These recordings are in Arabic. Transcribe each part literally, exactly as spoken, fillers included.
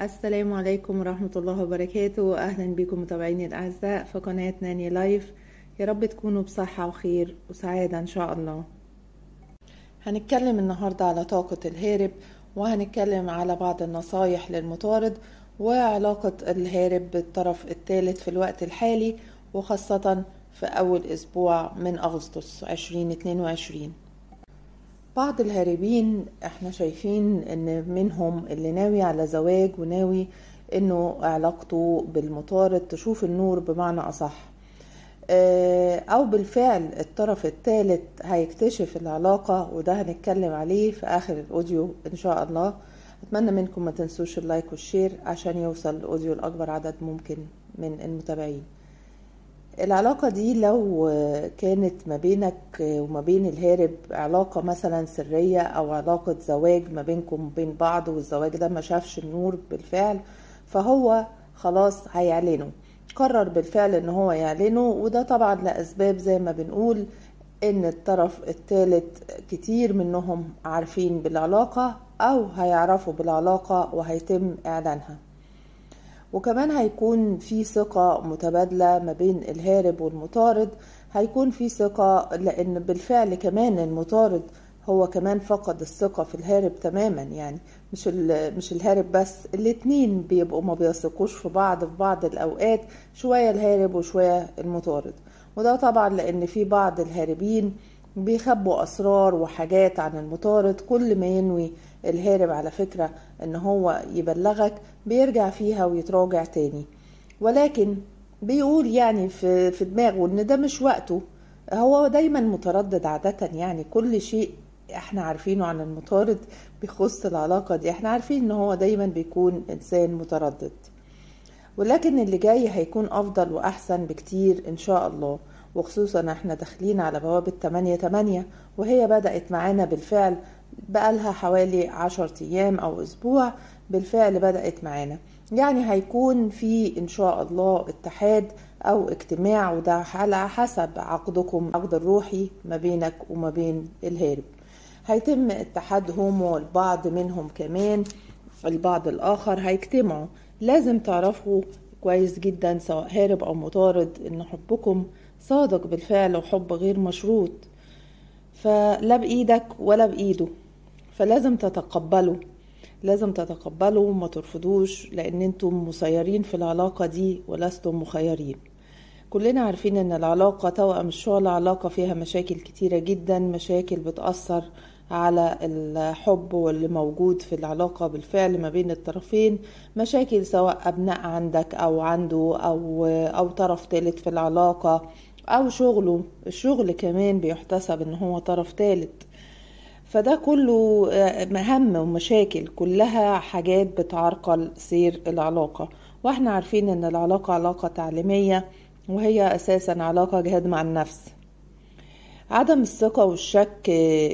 السلام عليكم ورحمة الله وبركاته. أهلا بكم متابعيني الأعزاء في قناة ناني لايف. يا رب تكونوا بصحة وخير وسعادة إن شاء الله. هنتكلم النهاردة على طاقة الهارب، وهنتكلم على بعض النصايح للمطارد وعلاقة الهارب بالطرف الثالث في الوقت الحالي، وخاصة في أول أسبوع من أغسطس عشرين اتنين وعشرين. بعض الهاربين احنا شايفين ان منهم اللي ناوي على زواج وناوي انه علاقته بالمطارد تشوف النور بمعنى اصح، او بالفعل الطرف الثالث هيكتشف العلاقة، وده هنتكلم عليه في اخر الاوديو ان شاء الله. اتمنى منكم ما تنسوش اللايك والشير عشان يوصل الاوديو لاكبر عدد ممكن من المتابعين. العلاقة دي لو كانت ما بينك وما بين الهارب علاقة مثلا سرية، او علاقة زواج ما بينكم وبين بعض، والزواج ده ما شافش النور بالفعل، فهو خلاص هيعلنه، قرر بالفعل ان هو يعلنه. وده طبعا لأسباب زي ما بنقول ان الطرف الثالث كتير منهم عارفين بالعلاقة او هيعرفوا بالعلاقة وهيتم اعلانها، وكمان هيكون في ثقة متبادلة ما بين الهارب والمطارد. هيكون في ثقة لأن بالفعل كمان المطارد هو كمان فقد الثقة في الهارب تماما، يعني مش مش الهارب بس، الاتنين بيبقوا ما بيثقوش في بعض في بعض الأوقات، شوية الهارب وشوية المطارد. وده طبعا لأن في بعض الهاربين بيخبوا أسرار وحاجات عن المطارد. كل ما ينوي الهارب على فكرة ان هو يبلغك بيرجع فيها ويتراجع تاني، ولكن بيقول يعني في, في دماغه ان ده مش وقته. هو دايما متردد عادة، يعني كل شيء احنا عارفينه عن المطارد بيخص العلاقة دي احنا عارفين ان هو دايما بيكون انسان متردد، ولكن اللي جاي هيكون افضل واحسن بكتير ان شاء الله. وخصوصا احنا داخلين على بوابة تمانية تمانية، وهي بدأت معانا بالفعل بقالها حوالي عشر ايام او اسبوع بالفعل بدأت معانا، يعني هيكون في ان شاء الله اتحاد او اجتماع، وده على حسب عقدكم، عقد الروحي ما بينك وما بين الهارب. هيتم اتحادهم، والبعض منهم كمان البعض الاخر هيجتمعوا. لازم تعرفوا كويس جدا سواء هارب او مطارد ان حبكم صادق بالفعل وحب غير مشروط، فلا بإيدك ولا بإيده، فلازم تتقبلوا، لازم تتقبلوا وما ترفضوش، لأن انتم مسيرين في العلاقة دي ولستم مخيرين. كلنا عارفين ان العلاقة توأم الشعلة علاقة فيها مشاكل كتيرة جدا، مشاكل بتأثر على الحب واللي موجود في العلاقة بالفعل ما بين الطرفين، مشاكل سواء أبناء عندك أو عنده أو, أو طرف ثالث في العلاقة أو شغله. الشغل كمان بيحتسب إن هو طرف ثالث، فده كله مهم ومشاكل، كلها حاجات بتعرقل سير العلاقة. وإحنا عارفين إن العلاقة علاقة تعليمية، وهي أساسا علاقة جهاد مع النفس. عدم الثقة والشك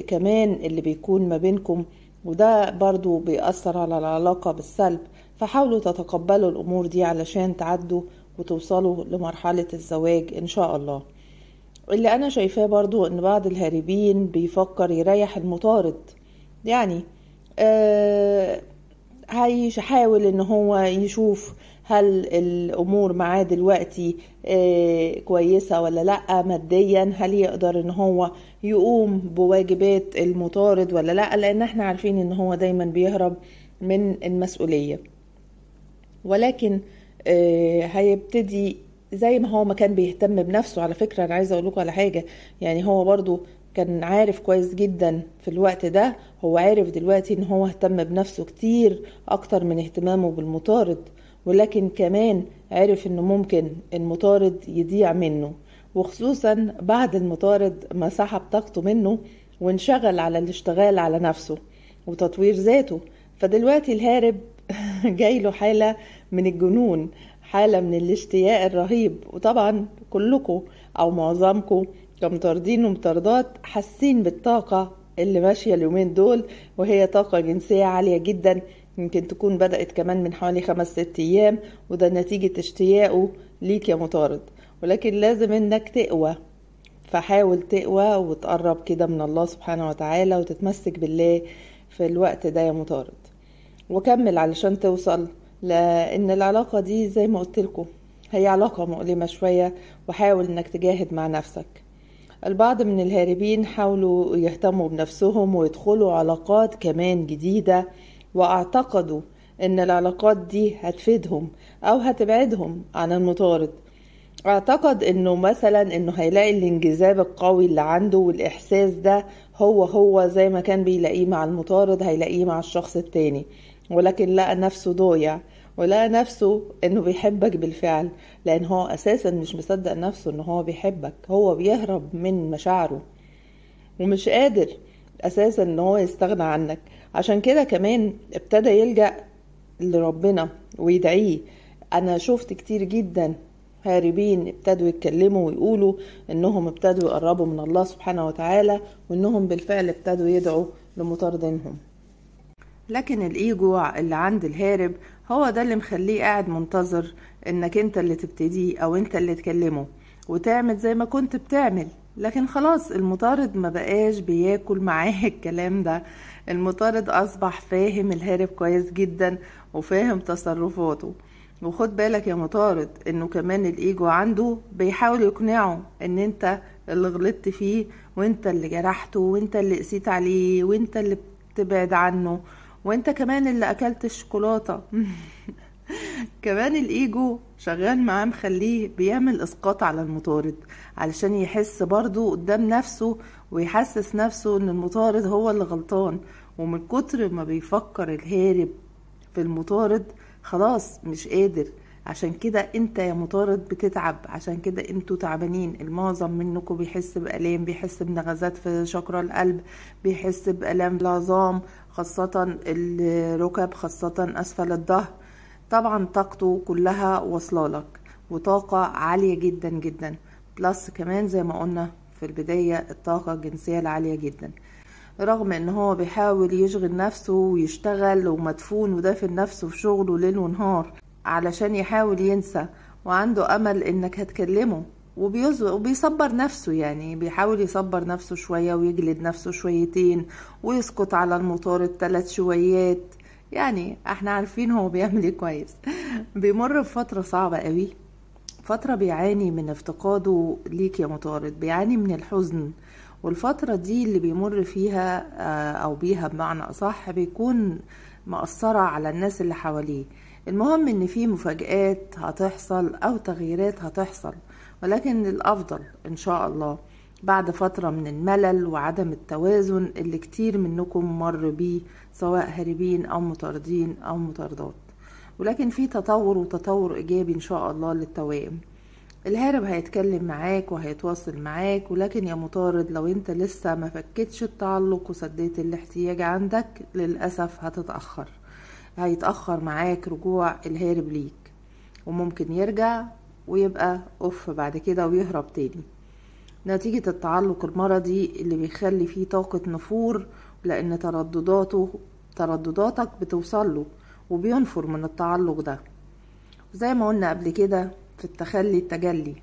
كمان اللي بيكون ما بينكم، وده برضو بيأثر على العلاقة بالسلب، فحاولوا تتقبلوا الأمور دي علشان تعدوا وتوصلوا لمرحلة الزواج إن شاء الله. اللي أنا شايفاه برضو إن بعض الهاربين بيفكر يريح المطارد، يعني آه هيحاول إن هو يشوف هل الأمور معاه دلوقتي آه كويسة ولا لأ ماديا، هل يقدر إن هو يقوم بواجبات المطارد ولا لأ، لأن احنا عارفين إن هو دايما بيهرب من المسؤولية. ولكن هيبتدي زي ما هو ما كان بيهتم بنفسه. على فكرة انا عايزة اقول لكم على حاجة، يعني هو برضو كان عارف كويس جدا في الوقت ده، هو عارف دلوقتي ان هو اهتم بنفسه كتير اكتر من اهتمامه بالمطارد، ولكن كمان عارف انه ممكن المطارد يضيع منه، وخصوصا بعد المطارد ما سحب طاقته منه وانشغل على الاشتغال على نفسه وتطوير ذاته. فدلوقتي الهارب جاي له حالة من الجنون، حالة من الاشتياق الرهيب. وطبعا كلكم او معظمكم كمطاردين ومطاردات حاسين بالطاقة اللي ماشية اليومين دول، وهي طاقة جنسية عالية جدا، يمكن تكون بدأت كمان من حوالي خمس ست ايام، وده نتيجة اشتياقه ليك يا مطارد. ولكن لازم انك تقوى، فحاول تقوى وتقرب كده من الله سبحانه وتعالى وتتمسك بالله في الوقت ده يا مطارد، وكمل علشان توصل لان العلاقه دي زي ما قلت لكم هي علاقه مؤلمه شويه، وحاول انك تجاهد مع نفسك. البعض من الهاربين حاولوا يهتموا بنفسهم ويدخلوا علاقات كمان جديده، واعتقدوا ان العلاقات دي هتفيدهم او هتبعدهم عن المطارد. اعتقد انه مثلا انه هيلاقي الانجذاب القوي اللي عنده والاحساس ده هو هو زي ما كان بيلاقيه مع المطارد هيلاقيه مع الشخص التاني، ولكن لقى نفسه ضايع ولقى نفسه انه بيحبك بالفعل، لان هو اساسا مش مصدق نفسه ان هو بيحبك، هو بيهرب من مشاعره ومش قادر اساسا ان هو يستغنى عنك. عشان كده كمان ابتدى يلجأ لربنا ويدعيه. انا شفت كتير جدا هاربين ابتدوا يتكلموا ويقولوا انهم ابتدوا يقربوا من الله سبحانه وتعالى، وانهم بالفعل ابتدوا يدعوا لمطاردينهم. لكن الايجو اللي عند الهارب هو ده اللي مخليه قاعد منتظر انك انت اللي تبتديه او انت اللي تكلمه وتعمل زي ما كنت بتعمل. لكن خلاص المطارد ما بقاش بياكل معاه الكلام ده، المطارد اصبح فاهم الهارب كويس جدا وفاهم تصرفاته. وخد بالك يا مطارد انه كمان الايجو عنده بيحاول يقنعه ان انت اللي غلطت فيه وانت اللي جرحته وانت اللي قسيت عليه وانت اللي بتبعد عنه وانت كمان اللي اكلت الشوكولاته. كمان الايجو شغال معاه مخليه بيعمل اسقاط على المطارد علشان يحس برضه قدام نفسه ويحسس نفسه ان المطارد هو اللي غلطان. ومن كتر ما بيفكر الهارب في المطارد خلاص مش قادر. عشان كده انت يا مطارد بتتعب، عشان كده انتوا تعبانين. المعظم منكم بيحس بألام، بيحس بنغزات في شاكرا القلب، بيحس بألام العظام خاصة الركب خاصة أسفل الظهر. طبعا طاقته كلها واصلالك وطاقة عالية جدا جدا، بلس كمان زي ما قلنا في البداية الطاقة الجنسية العالية جدا. رغم ان هو بيحاول يشغل نفسه ويشتغل ومدفون ودافن نفسه في شغله ليل ونهار علشان يحاول ينسى، وعنده امل انك هتكلمه وبيصبر نفسه، يعني بيحاول يصبر نفسه شوية ويجلد نفسه شويتين ويسقط على المطارد ثلاث شويات. يعني احنا عارفين هو بيعمل ايه كويس. بيمر بفترة صعبة قوي، فترة بيعاني من افتقاده ليك يا مطارد، بيعاني من الحزن. والفترة دي اللي بيمر فيها أو بيها بمعنى أصح بيكون مأثرة على الناس اللي حواليه. المهم إن في مفاجآت هتحصل أو تغييرات هتحصل، ولكن الأفضل إن شاء الله بعد فترة من الملل وعدم التوازن اللي كتير منكم مر بيه سواء هاربين أو مطاردين أو مطاردات. ولكن في تطور وتطور إيجابي إن شاء الله للتوائم. الهارب هيتكلم معاك وهيتواصل معاك، ولكن يا مطارد لو انت لسه ما فكتش التعلق وسديت الاحتياج عندك للأسف هتتأخر. هيتأخر معاك رجوع الهارب ليك، وممكن يرجع ويبقى اوف بعد كده ويهرب تاني نتيجة التعلق المرضي اللي بيخلي فيه طاقة نفور، لأن تردداته تردداتك بتوصله وبينفر من التعلق ده. زي ما قلنا قبل كده في التخلي التجلي.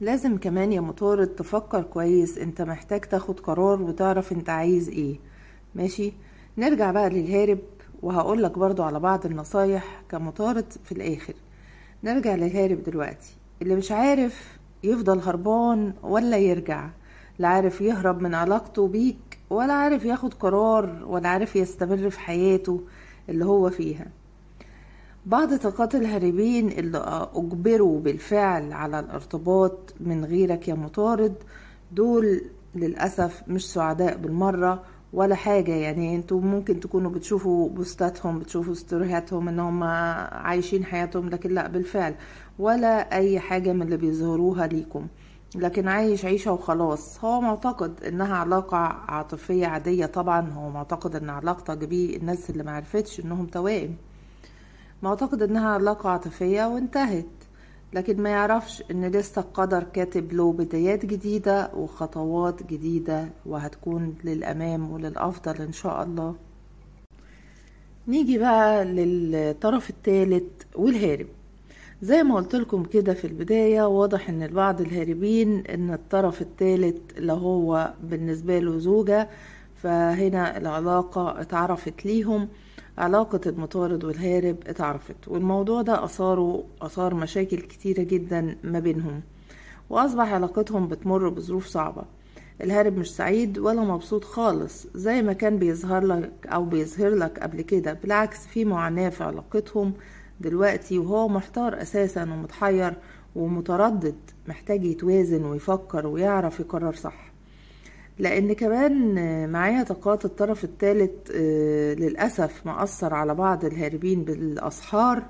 لازم كمان يا مطارد تفكر كويس، انت محتاج تاخد قرار وتعرف انت عايز ايه. ماشي، نرجع بقى للهارب وهقولك برضو على بعض النصايح كمطارد في الاخر. نرجع للهارب دلوقتي اللي مش عارف يفضل هربان ولا يرجع، لا عارف يهرب من علاقته بيك ولا عارف ياخد قرار ولا عارف يستمر في حياته اللي هو فيها. بعض طاقات الهاربين اللي أجبروا بالفعل على الارتباط من غيرك يا مطارد دول للأسف مش سعداء بالمرة ولا حاجة. يعني انتوا ممكن تكونوا بتشوفوا بوستاتهم بتشوفوا ستورياتهم انهم عايشين حياتهم، لكن لا بالفعل ولا أي حاجة من اللي بيظهروها ليكم، لكن عايش عيشة وخلاص. هو معتقد انها علاقة عاطفية عادية، طبعا هو معتقد ان علاقتك بيه الناس اللي معرفتش انهم توائم معتقد انها علاقة عاطفية وانتهت، لكن ما يعرفش ان لسه القدر كاتب له بدايات جديدة وخطوات جديدة وهتكون للامام وللافضل ان شاء الله. نيجي بقى للطرف الثالث والهارب. زي ما قلت لكم كده في البداية واضح ان البعض الهاربين ان الطرف الثالث اللي هو بالنسبة له زوجة، فهنا العلاقة اتعرفت ليهم علاقة المطارد والهارب اتعرفت، والموضوع ده أثاره أثار مشاكل كتيرة جدا ما بينهم، وأصبح علاقتهم بتمر بظروف صعبة. الهارب مش سعيد ولا مبسوط خالص زي ما كان بيظهر لك أو بيظهر لك قبل كده، بالعكس في معاناة في علاقتهم دلوقتي، وهو محتار أساسا ومتحير ومتردد، محتاج يتوازن ويفكر ويعرف يقرر صح. لأن كمان معايا طاقات الطرف الثالث للأسف مأثر على بعض الهاربين بالأسحار،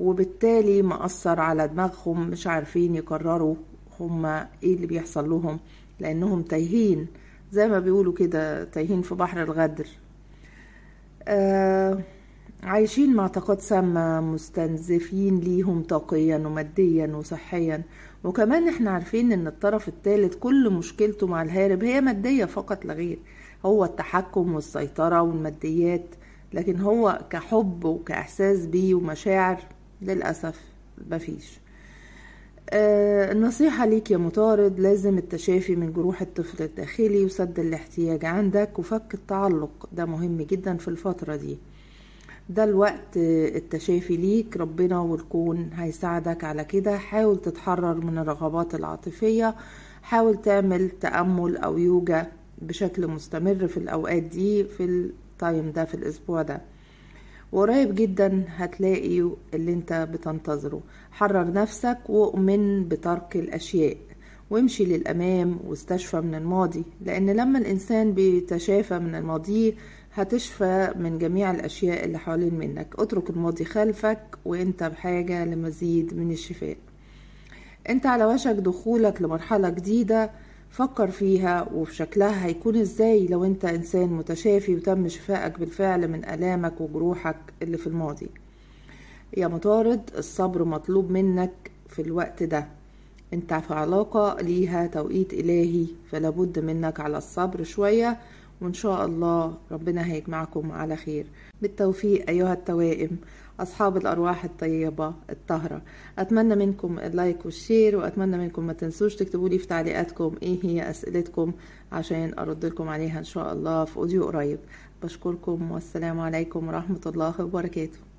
وبالتالي مأثر على دماغهم، مش عارفين يقرروا هما ايه اللي بيحصل لهم، لأنهم تايهين زي ما بيقولوا كده، تايهين في بحر الغدر. آه عايشين مع طاقات سامة، مستنزفين ليهم طاقيا وماديا وصحيا. وكمان احنا عارفين ان الطرف الثالث كل مشكلته مع الهارب هي مادية فقط لا غير، هو التحكم والسيطرة والماديات، لكن هو كحب وكأحساس بيه ومشاعر للأسف مفيش. آه النصيحة ليك يا مطارد، لازم التشافي من جروح الطفل الداخلي وسد الاحتياج عندك وفك التعلق، ده مهم جدا في الفترة دي، ده الوقت التشافي ليك، ربنا والكون هيساعدك على كده. حاول تتحرر من الرغبات العاطفية، حاول تعمل تأمل أو يوجا بشكل مستمر في الأوقات دي، في التايم ده، في الأسبوع ده، وقريب جدا هتلاقي اللي انت بتنتظره. حرر نفسك وأؤمن بترك الأشياء وامشي للأمام واستشفى من الماضي، لأن لما الإنسان بيتشافى من الماضي هتشفى من جميع الأشياء اللي حوالين منك. اترك الماضي خلفك وانت بحاجة لمزيد من الشفاء. انت على وشك دخولك لمرحلة جديدة، فكر فيها وفي شكلها هيكون ازاي لو انت انسان متشافي وتم شفائك بالفعل من آلامك وجروحك اللي في الماضي. يا مطارد الصبر مطلوب منك في الوقت ده، انت في علاقة ليها توقيت إلهي، فلابد منك على الصبر شوية، وإن شاء الله ربنا هيجمعكم على خير. بالتوفيق أيها التوائم أصحاب الأرواح الطيبة الطاهرة. أتمنى منكم اللايك والشير، وأتمنى منكم ما تنسوش تكتبوا لي في تعليقاتكم إيه هي أسئلتكم عشان أرد لكم عليها إن شاء الله في أوديو قريب. بشكركم والسلام عليكم ورحمة الله وبركاته.